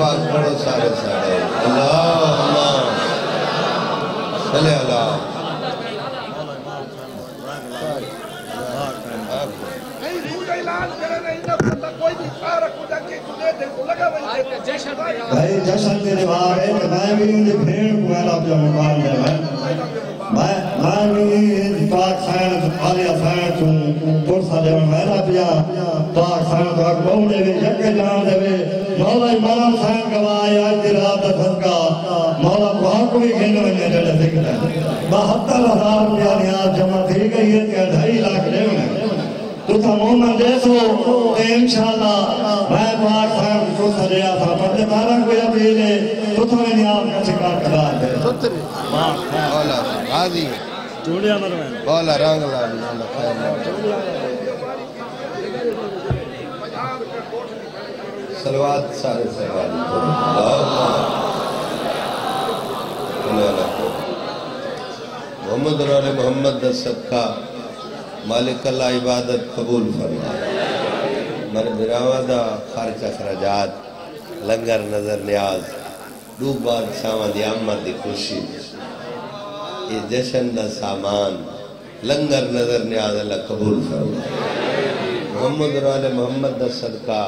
पास पढ़ो सारे सारे अल्लाह अल्लाह चले अल्लाह भाई जश्न के रिवाज है कि मैं भी उन्हें भेड़ को है आप जब मार ले मैं भी पाक साइंस आलिया साइंस हूँ पुरस्कार जब मैं आप या पाक साइंस आप बोले भी जगह जान देवे मौला इमाम साइंस कमाए आज रात तक का मौला वहाँ कोई खेलने नहीं चले सकता 72,000 रुपया यहाँ जमा थी गई है क्या 2.5 लाख रेवने तो तमोना जैसो इंशाल्लाह मैं बाहर था तो सरिया था पर बारा को या पीले तो तुम्हें नियाम का शिकार करा है बोला आजी जोड़िया मरवा बोला रंग लाल सलवात सारे सलवात मोहम्मद और मोहम्मद दस्तक का मालिक अल्लाह इबादत कबूल फरमाए मर बिरावादा खर्च अखराजात लंगर नजर न्याज दो बादशाह दी आमद की खुशी ये जश्न का सामान लंगर नजर न्याज अल्लाह कबूल फरमाए मोहम्मद वाले मोहम्मद दा सदका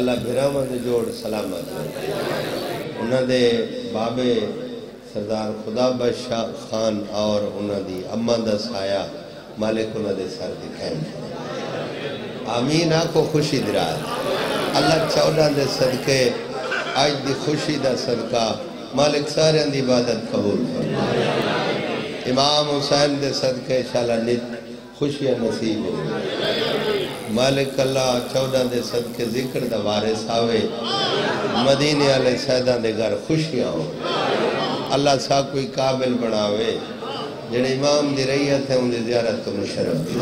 अल्लाह बिरावा दे जोड़ सलामत उन्हां दे बाबे सरदार खुदा बादशाह खान और उन्हां दी अम्मा दा साया मालिक उन्होंने सर दिखाई आमीन आखो खुशी दराज अल्लाह 14 के सदके अज की खुशी का सदका मालिक सारे की इबादत कबूल फरमाए इमाम हुसैन के सदके इंशाल्लाह नित खुशियां नसीब हो मालिक अल्लाह 14 के सदके जिक्र का वारिस आवे मदीने वाले शहदा के घर खुशियां हो अल्लाह सा कोई काबिल बनावे जेड़े इमाम दी रईयत है उनकी ज़ियारत तो मुशर्रफ दी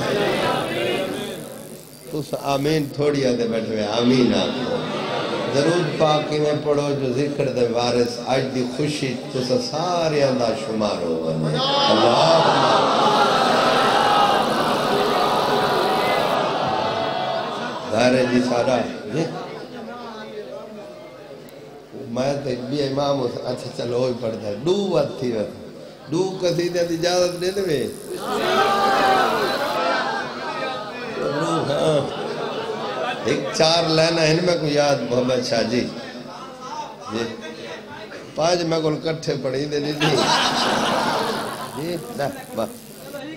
तुस आमीन थोड़ी आते बैठे आमीन आखो जरूर पाक इवें पढ़ो जो जिक्र दे वारिस अज दी खुशी तुस सारे दा शुमार हो अल्लाह जी सारा मैं तो भी इमाम अच्छा चलो ही पढ़ता है डू बात थी वह दू कसीदे की इजाजत दे दे एक 4 लाइन इनमें को याद मोहम्मद शाह जी 5 मैं को कट्ठे पढ़ी दे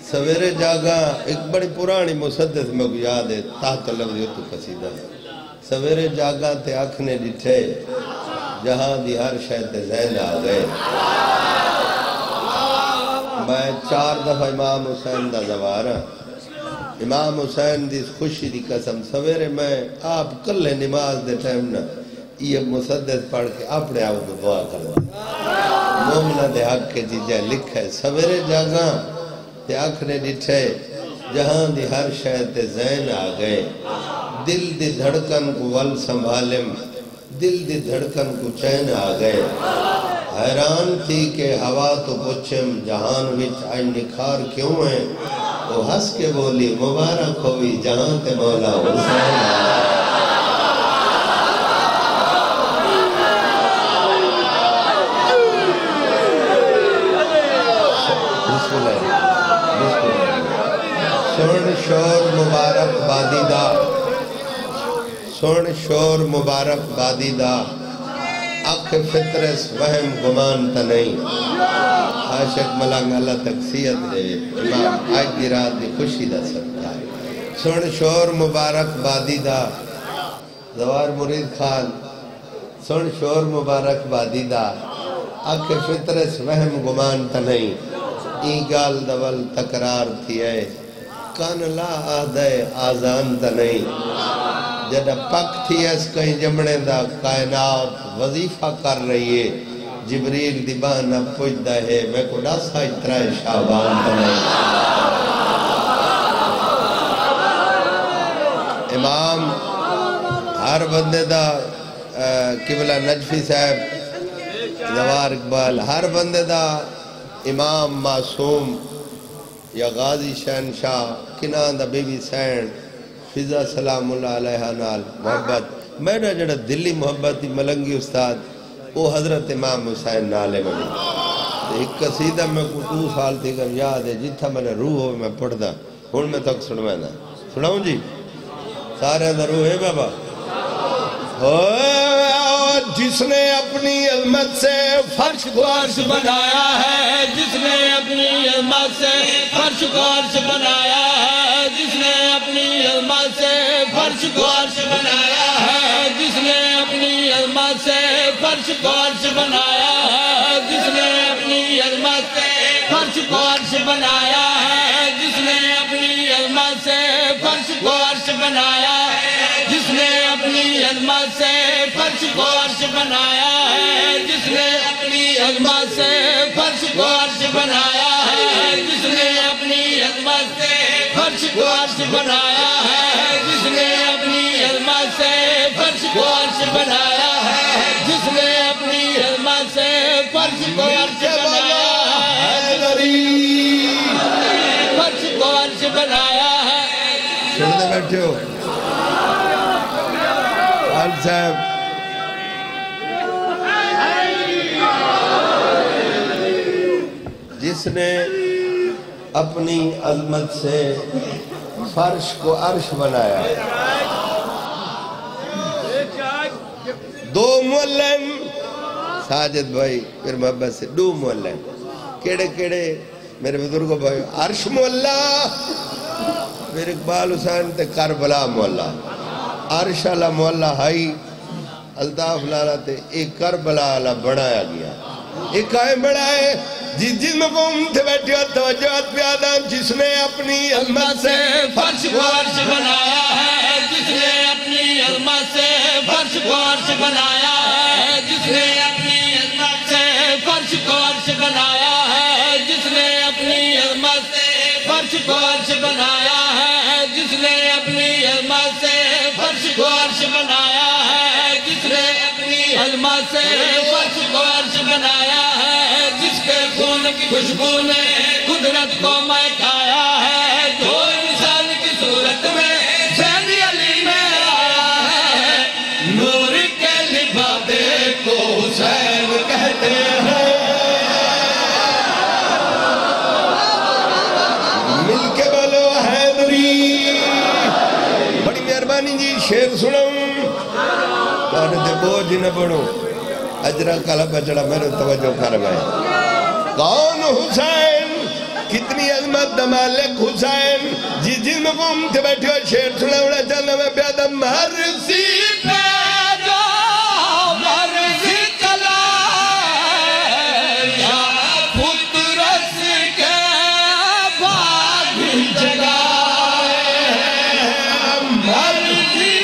सवेरे जागा एक बड़ी पुरानी मुसद्दस मैं को याद है ताहत लग तू कसीदा सवेरे जागा ते अख ने डिठे जहां दी हर शायद जहन आ गए मैं 4 दफा इमाम हुसैन का जवार हाँ इमाम हुसैन की खुशी की कसम सवेरे मैं आप कल नमाज के टाइम ना ये मुसद्दस पढ़ के अपने आप को दुआ करवा मोमना के हक के चीजें लिखे सवेरे जागा ते आँख ने डिठे जहां दी हर शय ते जहन आ गए दिल दी धड़कन को वल संभाले दिल दी धड़कन को चैन आ गए हैरान थी के हवा तो पुछम जहान विच आज निखार क्यों है वो हंस के बोली मुबारक होवी जहां ते मौला हुसैन सुन शोर मुबारक बादी दा आँख फितरस वहम गुमान त नहीं आशक मलंग अल्लाह तकसीयत दे इमाम आज की रात की खुशी का सदका सुन शोर मुबारक बादी दा जवार मुरीद खान सुन शोर मुबारक बादी दा आँख फितरस वहम गुमान त नहीं ई गाल दवल तकरार थी है कान ला आदे आजान त नहीं जड़ा पक थी अस कहीं जमने दा कायनात वजीफा कर रही है जिब्रील दिबाना पुजदा है मैं को दस इतरा शाबान बनाई इमाम हर बंदे दा किबला नजफी साहब जवार इकबाल हर बंदे दा इमाम मासूम या गाजी शहनशाह किना दा बीबी सैन फिजा सलामुल्लाह अलैहा नाल मोहब्बत میں نے جڑا دلی محبت ملنگی استاد وہ حضرت امام حسین نالے میں ایک قصیدہ میں کو 2 سال دیگر یاد ہے جتھا میں نے روح ہوئے میں پڑھ دا ہون میں تک سنوائے دا سناؤں جی سارے اندر روح ہے بابا جس نے اپنی عظمت سے فرش کو عرش بنایا ہے جس نے اپنی عظمت سے فرش کو عرش بنایا ہے جس نے اپنی عظمت سے فرش کو عرش بنایا ہے جس نے اپنی عظمت سے فرش کو عرش بنایا ہے جس نے اپنی عظمت سے فرش کو عرش بنایا ہے جس نے اپنی عظمت سے فرش کو عرش بنایا ہے جس نے اپنی عظمت سے فرش کو عرش بنایا ہے جس نے اپنی عظمت سے فرش کو عرش بنایا ہے جس نے اپنی عظمت سے فرش کو عرش بنایا ہے جس نے اپنی عظمت سے فرش کو عرش بنایا ہے جس نے اپنی عظمت سے فرش کو عرش بنایا ہے فرش کو عرش بنایا ہے سنتے بیٹھے ہو عال صاحب جس نے اپنی عظمت سے فرش کو عرش بنایا دو مولن ساجد بھائی پھر محبت سے دو مولن کیڑے کیڑے میرے بزرگوں بھائی عرش مولا پھر اقبال حسین تے کربلا مولا عرش اللہ مولا ہائی الطاف لالا تے ایک کربلا اللہ بڑھایا گیا ایک کائیں بڑھائے جس مقوم تھے بیٹھے اور توجہات پیادا جس نے اپنی عظمت سے فرش کو عرش بنایا ہے جس نے اپنی عظمت سے فرش کو عرش بنایا ہے جس نے اپنی عظمت سے فرش کو عرش بنایا ہے جس نے اپنی عظمت سے فرش کو عرش بنایا ہے جس نے اپنی عظمت سے فرش کو عرش بنایا ہے جس نے اپنی عظمت سے فرش کو عرش بنایا ہے خون کی خوشبو نے قدرت کو مہکایا ہے جو انسان کی صورت میں زین علی میں آیا ہے نور کے لبادے کو حسین کہتے ہیں مل کے بولو حیدری بڑی مہربانی جی شیر سناؤں تارتے بوجھ نہ بڑھو اجرہ کالا بچڑا میرے توجہ کر گئے کون حسین کتنی عظمت دمالک حسین جس میں گمتے بیٹھے اور شیر سنا اڑا چلنا میں پیادا مرسی پیدا مرسی چلا یا خود رس کے باغ جگائے مرسی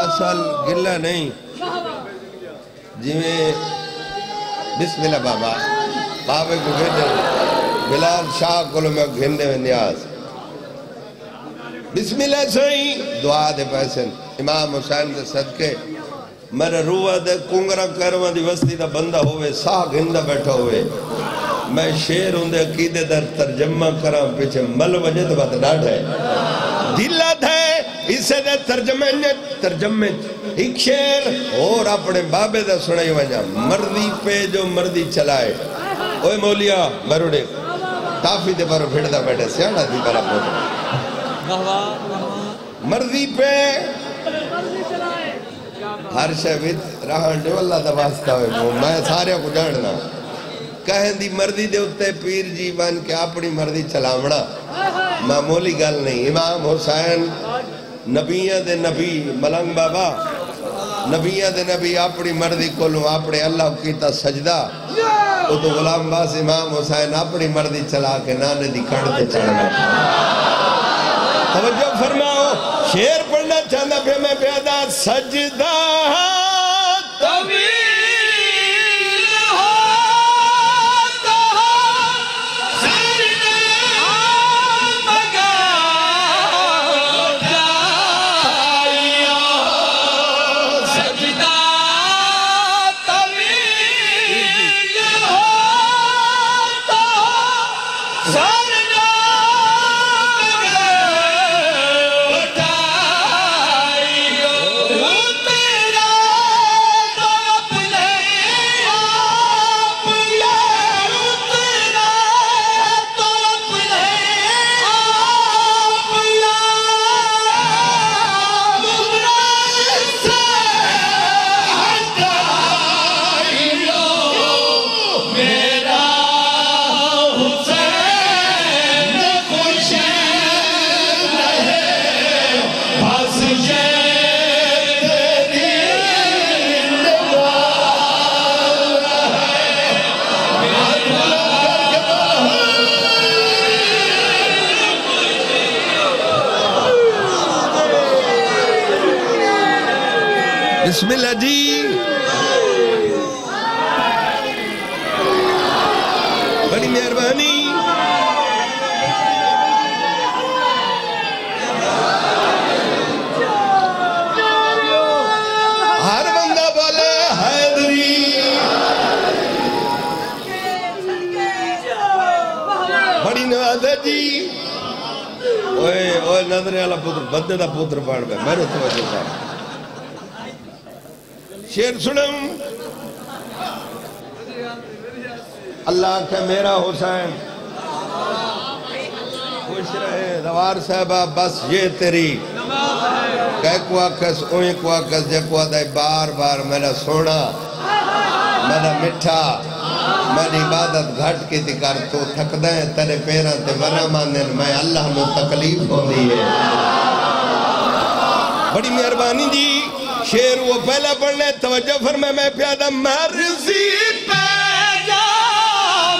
اصل گلہ نہیں جی میں بسم اللہ بابا بابے کو گھنڈے بلال شاہ کلو میں گھنڈے میں نیاز بسم اللہ سوئی دعا دے پیسن امام حسین دے صدقے میرے روح دے کنگرہ کروا دی وستی دا بندہ ہوئے ساہ گھنڈا بیٹھا ہوئے میں شیر ہوں دے عقیدے در ترجمہ کرا پیچھے مل وجہ دے بات ڈاٹ ہے دلہ دے اسے دے ترجمہ ایک شیر اور اپنے بابے دے سنائی وجہ مردی پہ جو مردی چلائے اوہ مولیہ مروڑے تافی دے پارو پھڑ دا بیٹھے سیانہ دی پارا پھوٹے مردی پہ ہر شہید رہاں دے واللہ دا واسطہ ہوئے میں سارے کو جاننا کہیں دی مردی دے اتے پیر جی بن کے اپنی مردی چلاونا معمولی گل نہیں امام حسین نبیہ دے نبی ملنگ بابا نبیہ دے نبی اپنی مردی کولوں اپنے اللہ کیتا سجدہ او تو غلام باس امام حسین اپنی مردی چلا کے نانے دی کڑتے چڑھنا توجہ فرماؤ شیر پڑھنا چاہتا پھر میں پیدا سجدہ طبیعی سارنا بسم الله دي بڑی مہربانی نظرے والا پتر بندے دا پتر پاڑ بے میں نے توجہ دا شیر سنم اللہ کا میرا حسین خوش رہے دوار صاحبہ بس یہ تیری کہ کواکس اوئیں کواکس جے کوا دے بار بار میں نے سونا میں نے مٹھا میں عبادت گھٹ کی دکار تو تھک دیں تیرے پیران تے ورہ ماندن میں اللہ نو تکلیف ہوندی ہے بڑی مہربانی جی شیر وہ پہلا پڑھنے توجہ فرمائے میں پیادہ مرضی پیدا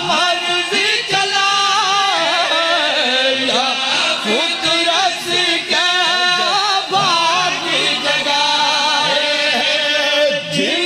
مرضی چلا فطرت کا باقی جگہ ہے جن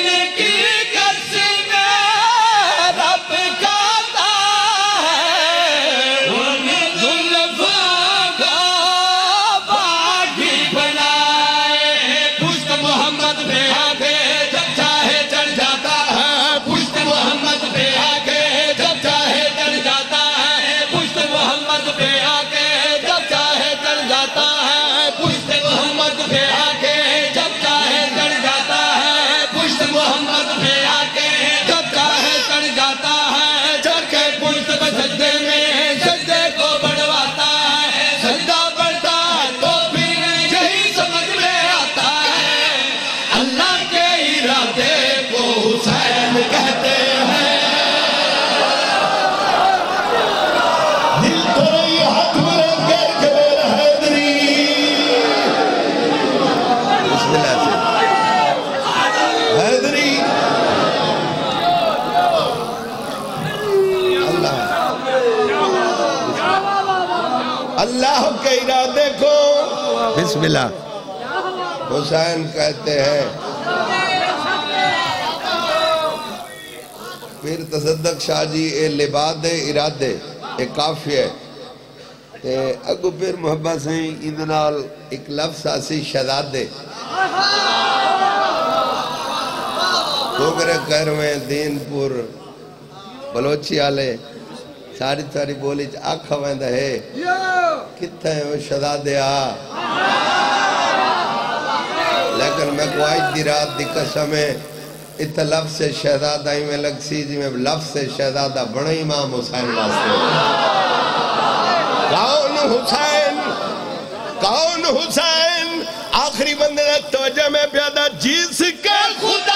بسم اللہ حسین کہتے ہیں پھر تصدق شاہ جی اے لباد ارادے اے کافی ہے اگو پھر محبت سے اندنال ایک لفظ آسی شہزادے تو کرے کر میں دین پور بلوچی آلے ساری ساری بولی آنکھ ہوئیں دہے کتھا ہے وہ شہزادے آ لیکن میں کو آج دی رات دی قسم ہے اتھا لفظ سے شہزادہ ہی میں لگ سی جی میں لفظ سے شہزادہ بڑا امام حسین واسطے کون حسین کون حسین آخری بندے نے توجہ میں پیادہ جس کے خدا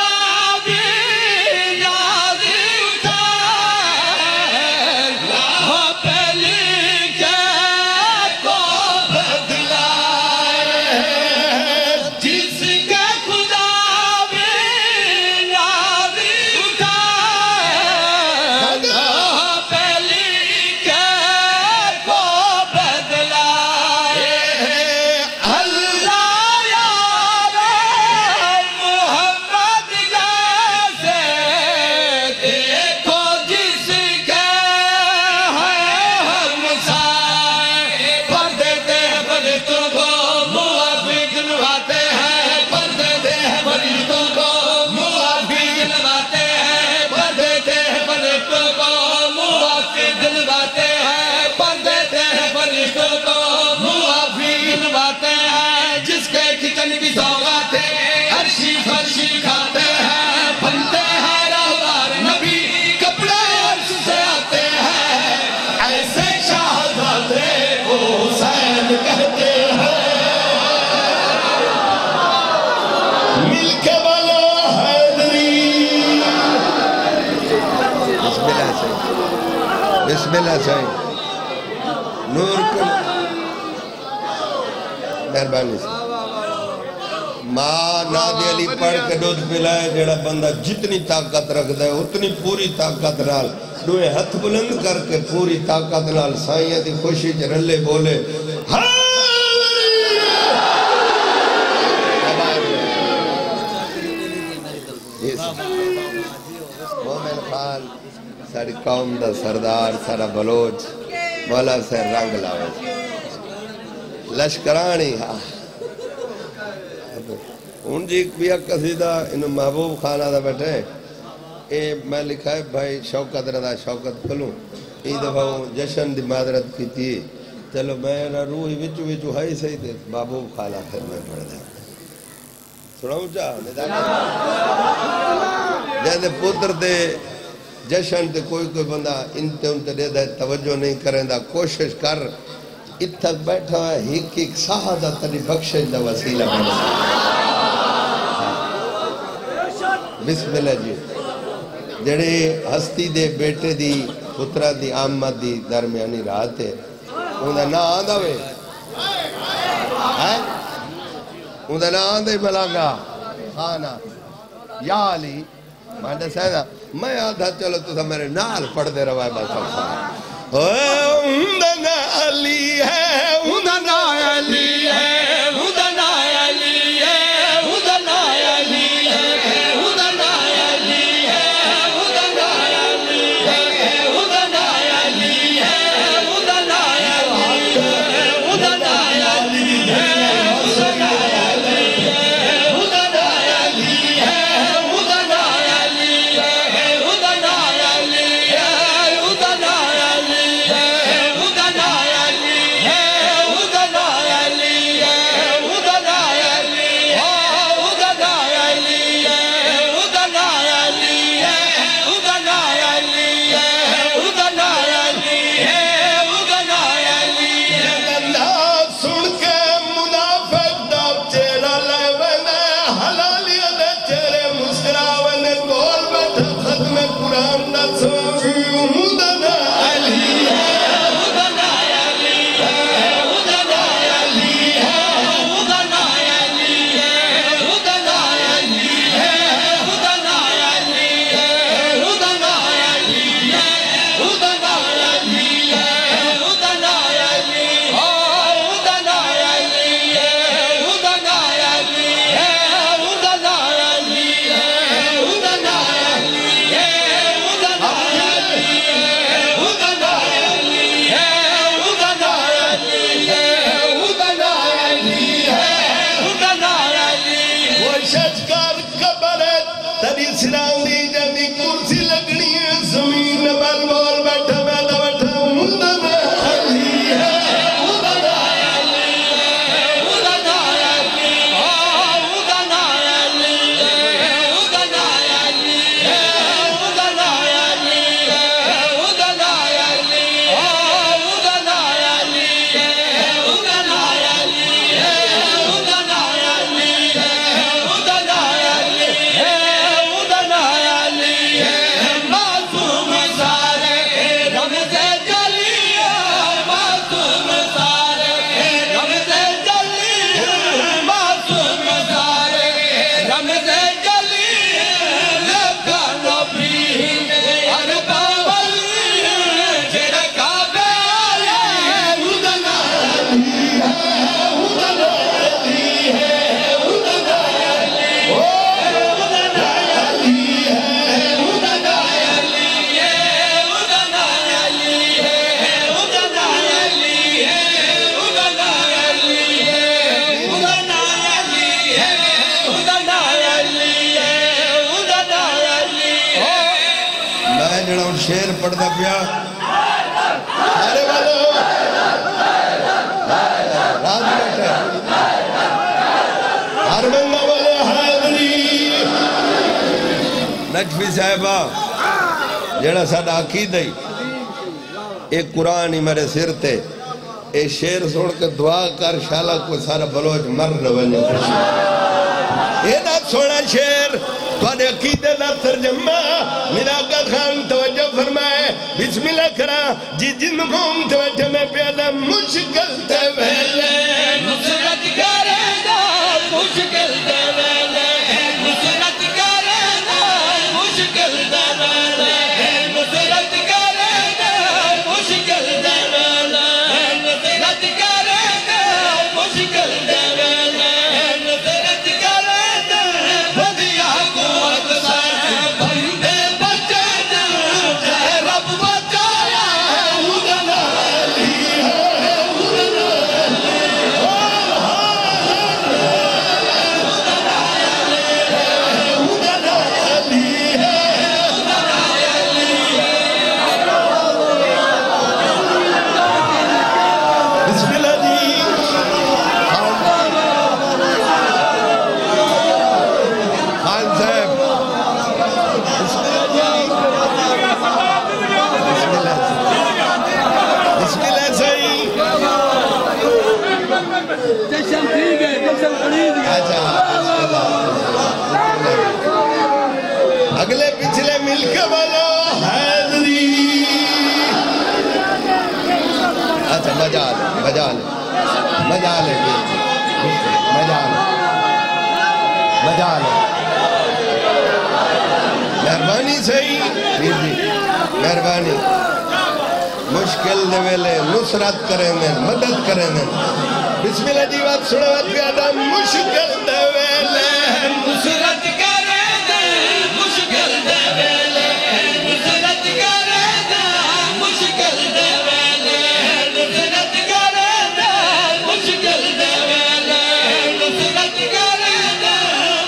بسم اللہ صحیح نور کن مہربانی صحیح ماں نادی علی پڑھ کے دودھ پلائے جڑا بندہ جتنی طاقت رکھ دے اتنی پوری طاقت نال دوئے ہتھ بلند کر کے پوری طاقت نال سائیں دی خوشی جرلے بولے ساری قوم دا سردار سارا بلوچ مولا سے رنگ لاوے لشکرانی ان جی بیا قصیدہ انہوں محبوب خانہ دا بیٹھے اے میں لکھا ہے بھائی شوکت رضا شوکت کھلوں ای دفعہ جشن دی معذرت کی تھی چلو میں نہ روحی وچو وچو ہائی سہی دے محبوب خانہ پھر میں پڑھ دے سناؤں چاہ جیسے پتر دے جشن تے کوئی بندہ انتے انتے دے دے توجہ نہیں کریں دا کوشش کر اتھا بیٹھا ہے ایک ایک ساہا دا تلی بخشش دا وسیلہ بنا بسم اللہ جی جڑے ہستی دے بیٹے دی پترہ دی آمد دی درمیانی رات ہے اندھا نہ آندھا وے اندھا نہ آندھے بلاگا خانہ یا علی مہندہ سیدہ میں آدھا چلو تو تھا میرے نال پڑھ دے رہا ہے بس افسان اندنا علی ہے اندنا علی ہے اندنا علی ہے اندنا علی ہے اندنا علی ہے اندنا علی ہے اندنا علی ہے اندنا علی ہے اندنا علی ہے شیر پڑھتا پیا سارے والو راز بیٹھا ہر بندہ والے حاضری نجفی صاحبہ جڑا ساڈا عقیدہ ایک قرآن ہی میرے سر تے اے شیر سن کے دعا کر شالا کوئی سارا بلوچ مر نہ ونے اے نہ سونا شیر تواڈے عقیدے دا ترجمہ ملاقات خان توجہ فرمائے بسم اللہ کرا جی جن قوم توجہ میں پیدا مشکل تے ویلے نصرت کرے گا مشکل تے ویلے نصرت کرے گا مشکل تے ویلے نصرت کرے گا مشکل تے ویلے نصرت کرے گا مشکل تے ویلے نصرت کرے گا بدیا کو اکثر بندے بچے جا رہا الكبل هذه هذا مجالك مهرباني صحيح مهرباني مشکل دے ویلے نصرت کرے میں مدد کرے میں بسم اللہ دی بات سنوات پہ آدم مشکل دے ویلے نصرت کرے دے مشکل دے ویلے نصرت کرے دے مشکل دے ویلے نصرت کرے دے مشکل دے ویلے نصرت کرے دے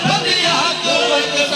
بدیا کو اکبر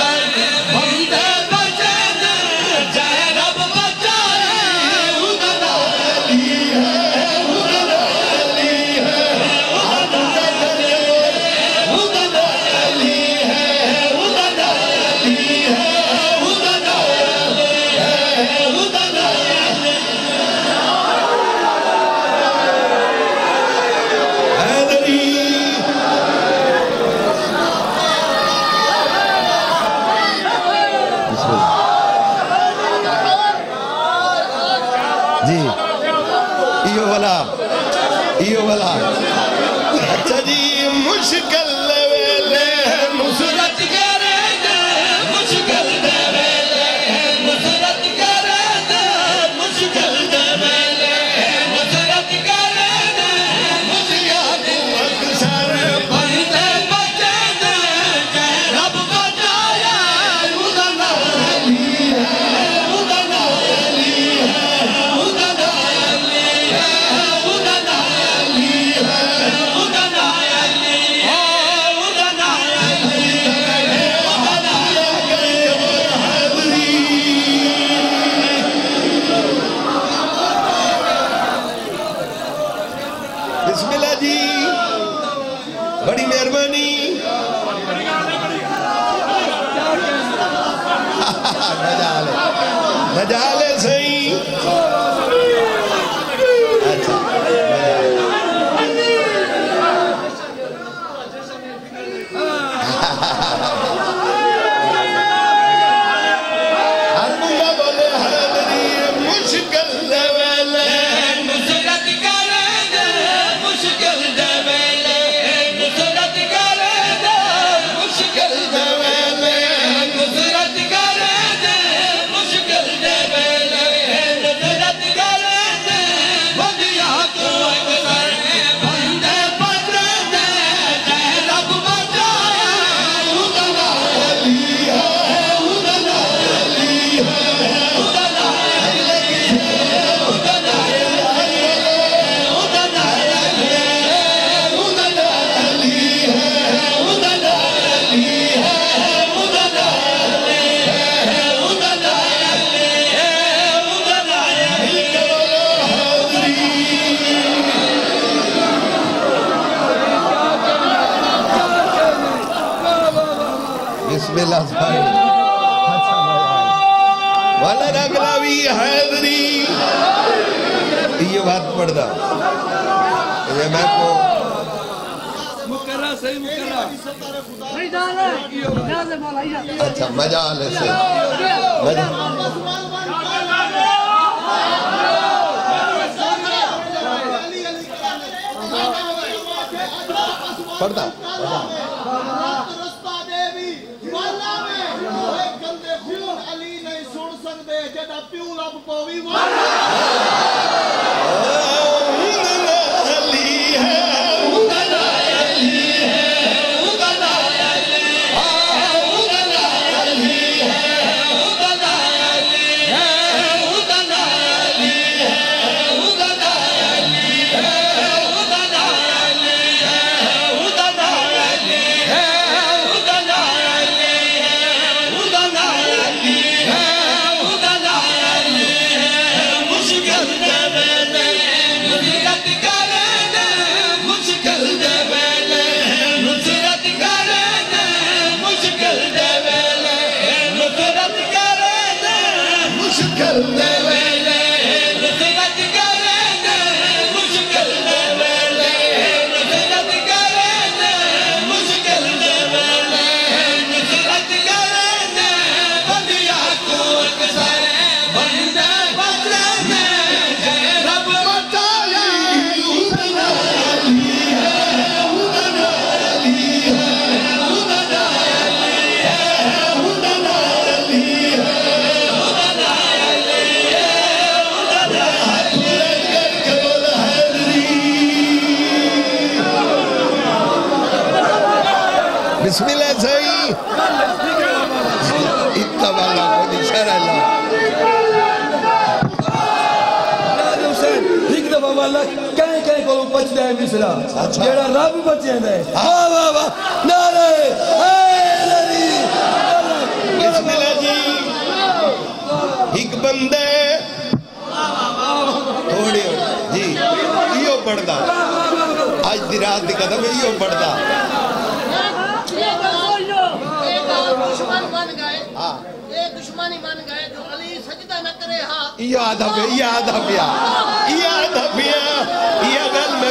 اچھا مجال ہے سے پڑھتا علی نہیں سن سکتے جدا پیو لب پوی بسم الله زي انت والله خد الشارع اللي لا حسين ٹھیک دا بابا لك کہیں کہیں کو بچدا ہے مصرا جڑا رب بچیندا ہے واہ واہ واہ نعرہ اے علی بسم الله جی ایک بندہ تھوڑے جی ایو پڑھدا اج دی رات دی قدم ایو پڑھدا خان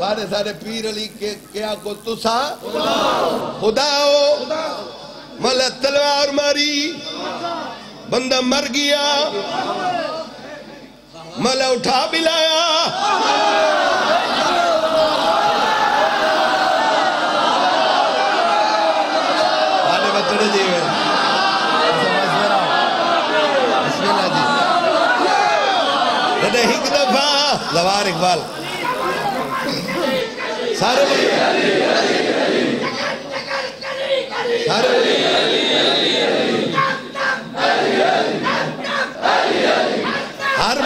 سارے سارے پیر علی کے کیا کو تسا خدا ہو ملا تلوار ماری بندہ مر گیا ملا اٹھا بلایا آنے بچڑے جی ہوئے بسم اللہ جی رڈے ہک دفعہ زوار اقبال سارے ہر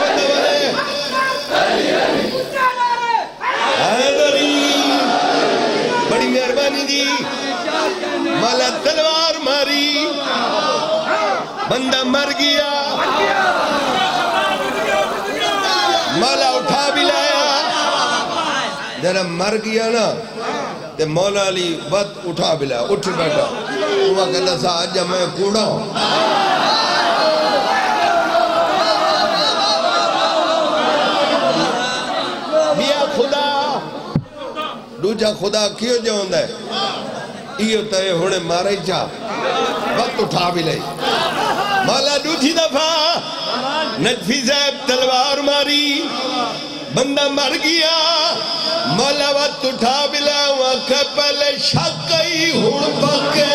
بندوارے بڑی مہربانی دی مالا تلوار ماری بندہ مر گیا مالا اٹھا بھی لائے جنہا مر گیا نا تے مولا علی بد اٹھا بلا اٹھ بیٹھا اوہ کہتا سا آجا میں کوڑا ہوں بیا خدا دوجہ خدا کیوں جاؤں دے ایو تے ہونے مارے چاہ بد اٹھا بلائی مولا دوجی دفعہ نجفی زیب تلوار ماری بندہ مر گیا مولا وقت اٹھا بلا وقت پہلے شکی ہڑ پکے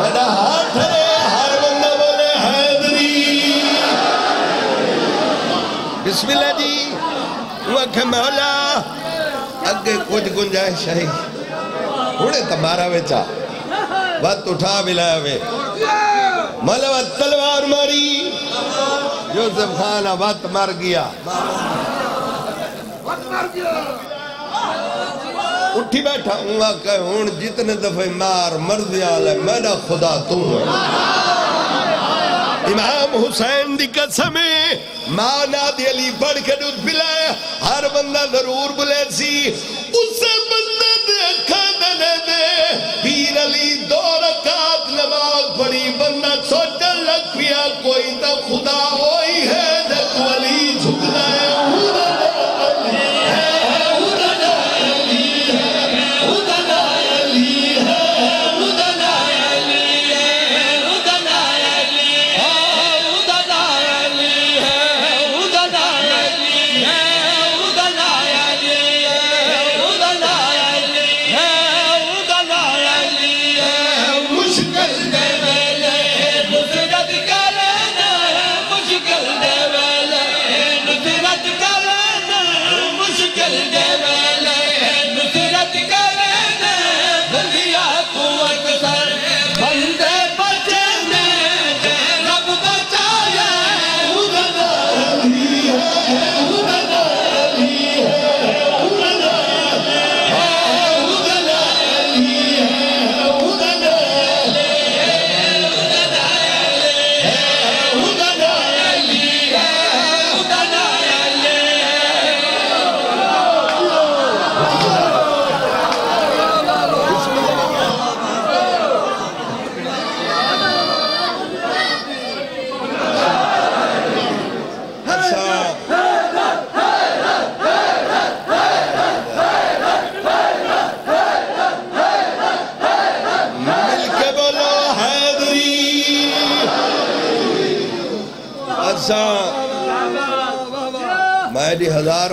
میرا ہاتھ ہے ہر بندہ بولے حیدری بسم اللہ جی وقت مولا اگے کچھ گنجائش ہے ہڑے تمہارا ویچا وقت اٹھا بلا وے مولا وقت تلوار ماری یوسف خان وقت مر گیا اٹھی بیٹھا ہوا کہ ہون جتنے دفعہ مار مرضی آلے میرا خدا تو ہے امام حسین دی قسمیں ماں نادی علی بڑھ کے دودھ بلائے ہر بندہ ضرور بلے سی اسے بندہ دیکھا دنے دے پیر علی دو رکعت نماز پڑی بندہ سوچن لگ پیا کوئی تا خدا ہو असां मायदी हजार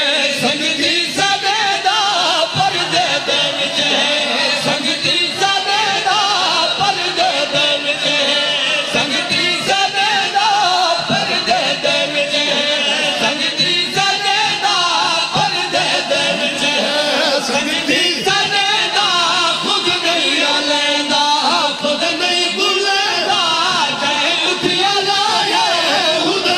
संगती सवेदा पर्दे दे विच है संगती सवेदा पर्दे दे विच है संगती सवेदा पर्दे दे विच है संगती सवेदा पर्दे दे विच है संगती सवेदा खुद नहीं आलेंदा खुद नहीं भुलेंदा चाहे उठिया बहुत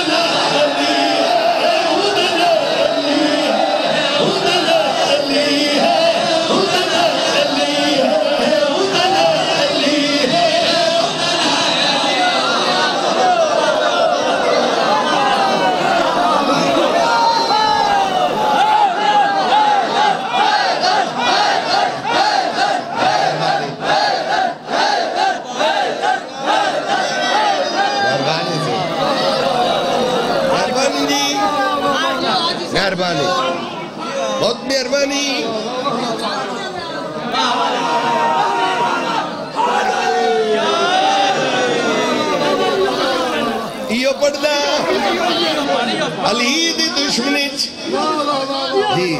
मेहरबानी यो पढ़दा अली दी दुश्मनी जी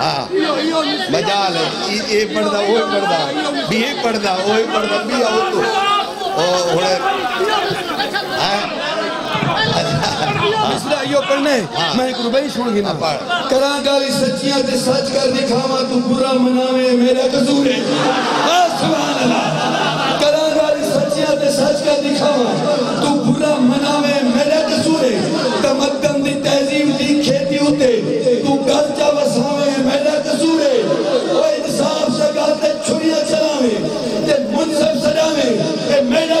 हां मजाल ये पढ़दा ओए पढ़दा बी पढ़दा ओए पढ़दा बी आओ तो ओ होने हां इसलिए यो पढ़ने मैं गुरुबाई सुन गिना करा गाली सच्चियां ते सच कर दिखावा तू बुरा मनावे मेरा कसूर है सुभान अल्लाह करा गाली सच्चियां ते सच कर दिखावा तू बुरा मनावे मेरा कसूर है तमद्दन दी तहजीब दी खेती उते तू गलचा वसावे मेरा कसूर है ओ इंसाफ से गलते छुरियां चलावे ते मुनसब सजावे ए मेरा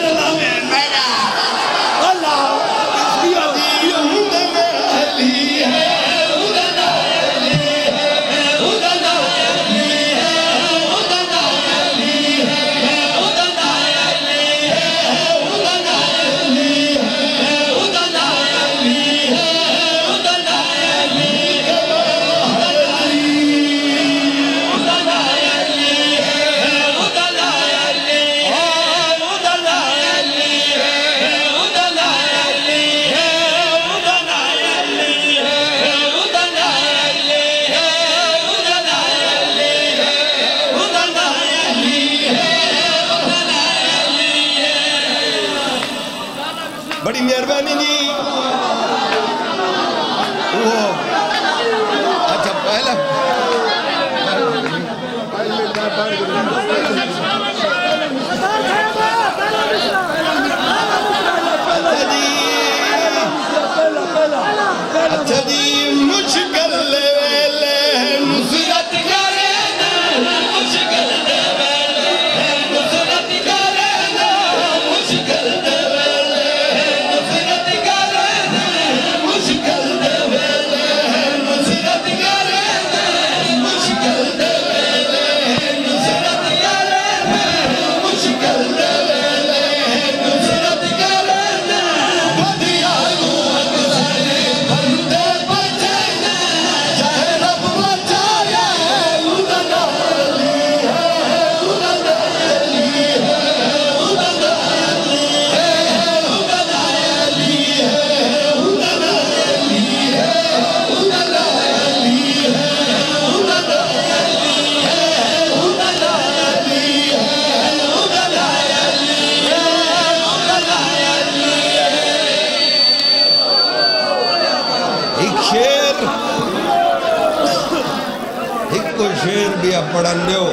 शेर भी आप पढ़न दो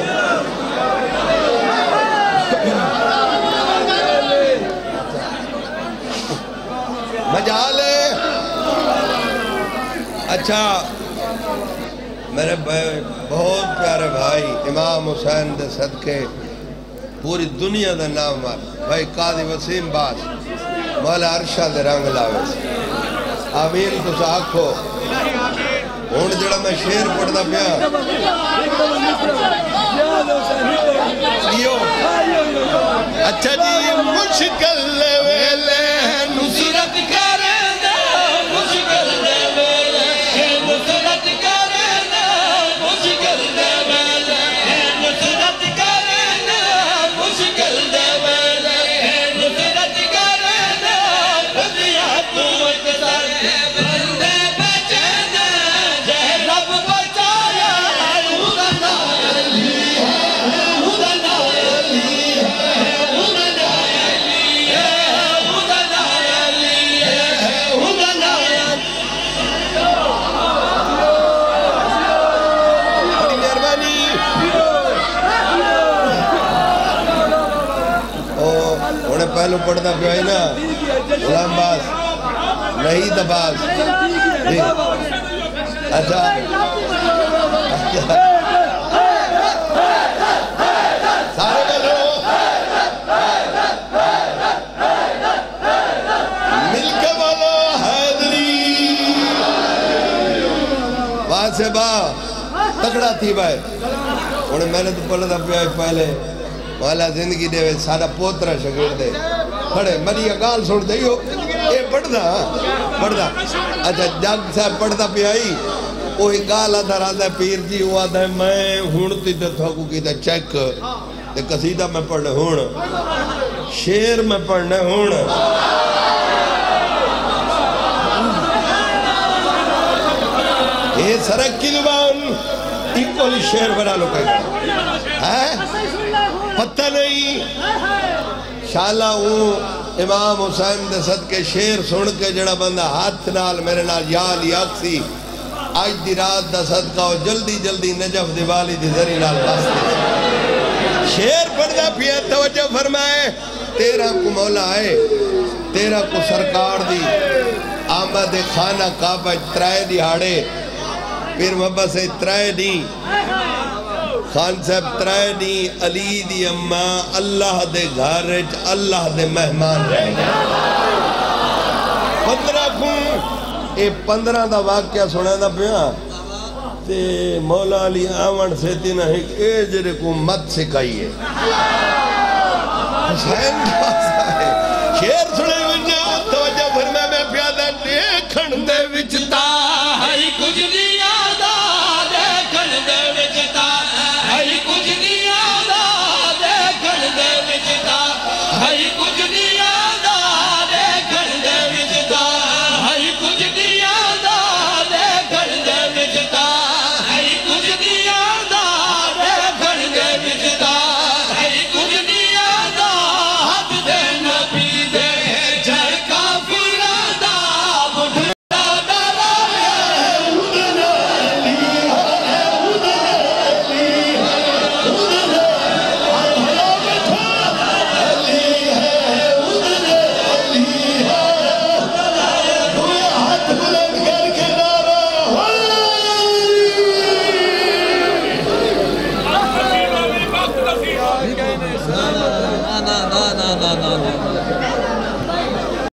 मजाल है अच्छा मेरे बहुत प्यारे भाई इमाम हुसैन दे सदके पूरी दुनिया का नाम भाई काजी वसीम बास मौला अरशद रंग लावे آمین تسا آکھو ہن جڑا میں شعر پڑھدا پیا لیو اچھا جی مشکل ویلے نصرت کرنا مشکل ویلے نصرت کرنا مشکل ویلے نصرت کرنا مشکل ویلے نصرت کرنا بدیا قوت سر بندے بچنا جے رب بچایا پہلو پڑھنا پہ آئی نا غلام باز نہیں دباز اچھا سارے بلو ملک بلو حیدری وہاں سے با تکڑا تھی بھائی انہیں میں نے تو پڑھنا پہ آئی پہلے والا زندگی دے ویل سارا پوترہ شکر دے پڑھے مری اگال سوڑ دے ہو اے پڑھنا پڑھنا اچھا جنگ صاحب پڑھتا پی آئی وہ اگال آدھا راندہ پیر جی ہوا تھا میں ہونتی دے تھا کو کی دا چیک دے قصیدہ میں پڑھنے ہونا شیر میں پڑھنے ہونا اے سرک کی زبان ایکوالی شیر بنا لو کہیں ہے پتہ نہیں شالا ہوں امام حسین دے صدقے شیر سن کے جڑا بندہ ہاتھ نال میرے نال یا علی اقصی آج دی رات دا صدقہ ہو جلدی جلدی نجف دیوالی دی ذری نال واسطے شیر پڑھدا پیا توجہ فرمائے تیرا کو مولا ہے تیرا کو سرکار دی آمد خانہ کعبہ ترائے دہاڑے پھر محبت سے ترائے نہیں خان صاحب ترائے نہیں علی دی اماں اللہ دے گھارج اللہ دے مہمان رہ گئے پندرہ کن اے پندرہ دا واقعہ سنا دا پیا تے مولا علی آمن سے تینا ایک ایجر کو مت سکھائیے حسین بازار